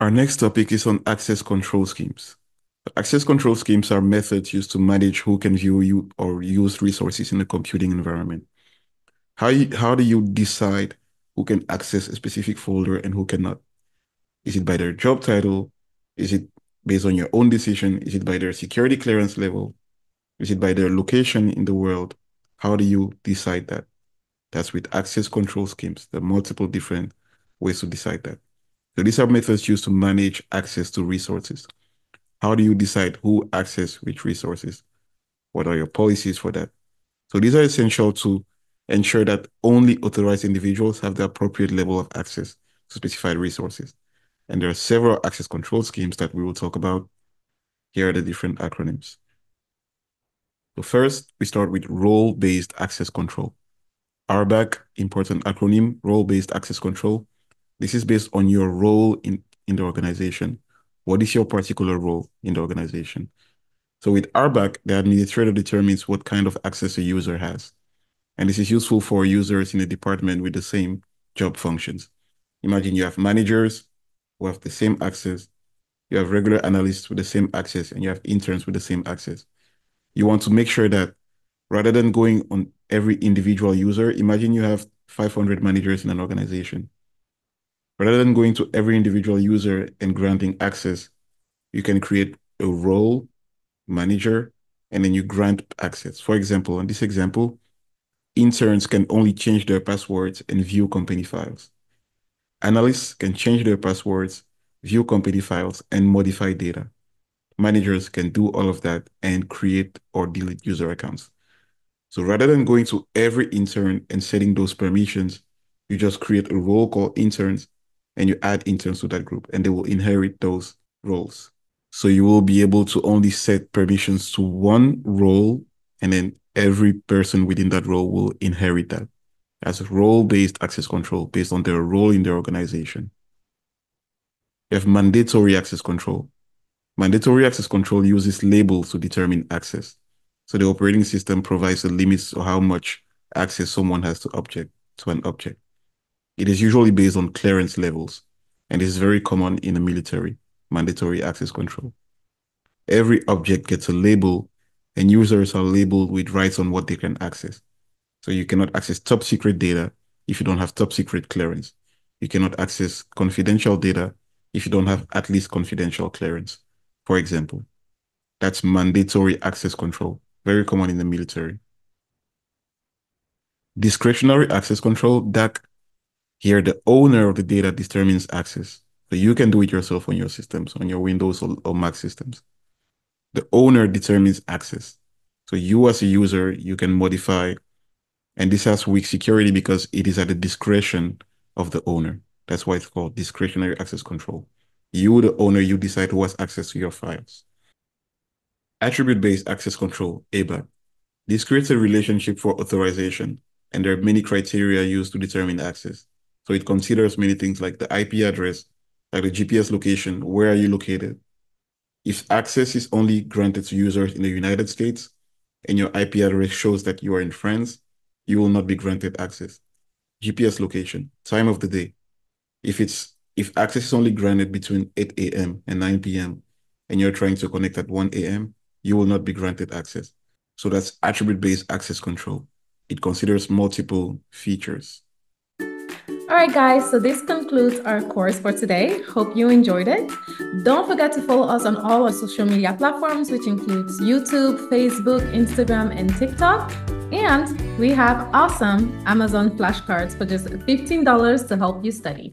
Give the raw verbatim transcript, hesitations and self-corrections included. Our next topic is on access control schemes. Access control schemes are methods used to manage who can view or use resources in a computing environment. How, you, how do you decide who can access a specific folder and who cannot? Is it by their job title? Is it based on your own decision? Is it by their security clearance level? Is it by their location in the world? How do you decide that? That's with access control schemes, the multiple different ways to decide that. So these are methods used to manage access to resources. How do you decide who access which resources? What are your policies for that? So these are essential to ensure that only authorized individuals have the appropriate level of access to specified resources. And there are several access control schemes that we will talk about. Here are the different acronyms. So first, we start with role-based access control. R BAC, important acronym, role-based access control. This is based on your role in, in the organization. What is your particular role in the organization? So with R BAC, the administrator determines what kind of access a user has. And this is useful for users in a department with the same job functions. Imagine you have managers who have the same access, you have regular analysts with the same access, and you have interns with the same access. You want to make sure that rather than going on every individual user, imagine you have five hundred managers in an organization. Rather than going to every individual user and granting access, you can create a role manager, and then you grant access. For example, in this example, interns can only change their passwords and view company files. Analysts can change their passwords, view company files, and modify data. Managers can do all of that and create or delete user accounts. So rather than going to every intern and setting those permissions, you just create a role called interns, and you add interns to that group, and they will inherit those roles. So you will be able to only set permissions to one role, and then every person within that role will inherit that. That's role-based access control based on their role in their organization. You have mandatory access control. Mandatory access control uses labels to determine access. So the operating system provides the limits of how much access someone has to object to an object. It is usually based on clearance levels, and is very common in the military, mandatory access control. Every object gets a label, and users are labeled with rights on what they can access. So you cannot access top secret data if you don't have top secret clearance. You cannot access confidential data if you don't have at least confidential clearance, for example. That's mandatory access control, very common in the military. Discretionary access control, D A C. Here, the owner of the data determines access. So you can do it yourself on your systems, on your Windows or, or Mac systems. The owner determines access. So you as a user, you can modify, and this has weak security because it is at the discretion of the owner. That's why it's called discretionary access control. You, the owner, you decide who has access to your files. Attribute-based access control, A B A C. This creates a relationship for authorization, and there are many criteria used to determine access. So it considers many things like the I P address, like the G P S location, where are you located? If access is only granted to users in the United States, and your I P address shows that you are in France, you will not be granted access. G P S location, time of the day. If it's if access is only granted between eight A M and nine P M, and you're trying to connect at one A M, you will not be granted access. So that's attribute-based access control. It considers multiple features. All right, guys, so this concludes our course for today. Hope you enjoyed it. Don't forget to follow us on all our social media platforms, which includes YouTube, Facebook, Instagram, and TikTok. And we have awesome Amazon flashcards for just fifteen dollars to help you study.